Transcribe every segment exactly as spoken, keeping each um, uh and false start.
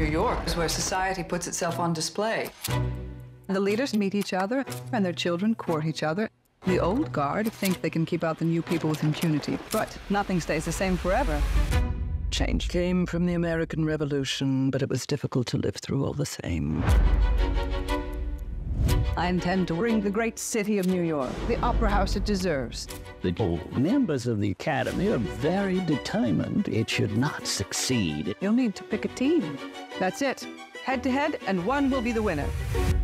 New York is where society puts itself on display. The leaders meet each other, and their children court each other. The old guard think they can keep out the new people with impunity, but nothing stays the same forever. Change came from the American Revolution, but it was difficult to live through all the same. I intend to bring the great city of New York the opera house it deserves. The old members of the Academy are very determined it should not succeed. You'll need to pick a team. That's it. Head to head, and one will be the winner.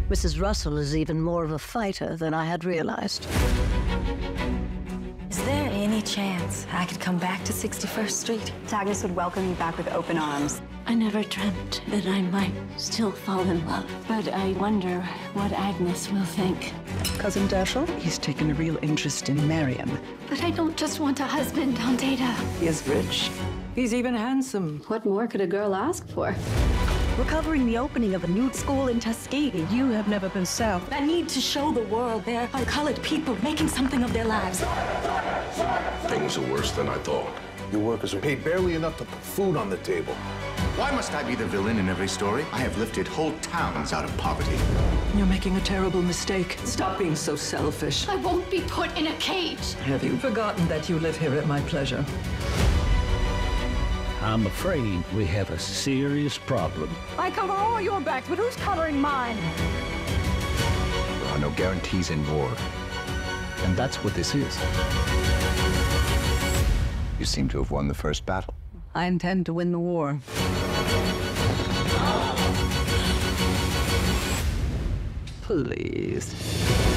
Missus Russell is even more of a fighter than I had realized. Is there any chance I could come back to sixty-first street? Agnes would welcome you back with open arms. I never dreamt that I might still fall in love, but I wonder what Agnes will think. Cousin Dashiell, he's taken a real interest in Marian. But I don't just want a husband, Aunt Ada. He is rich. He's even handsome. What more could a girl ask for? We're covering the opening of a new school in Tuskegee. You have never been south. I need to show the world there are colored people making something of their lives. Things are worse than I thought. Your workers are paid barely enough to put food on the table. Why must I be the villain in every story? I have lifted whole towns out of poverty. You're making a terrible mistake. Stop being so selfish. I won't be put in a cage. Have you forgotten that you live here at my pleasure? I'm afraid we have a serious problem. I cover all your backs, but who's covering mine? There are no guarantees in war. And that's what this is. You seem to have won the first battle. I intend to win the war. Please.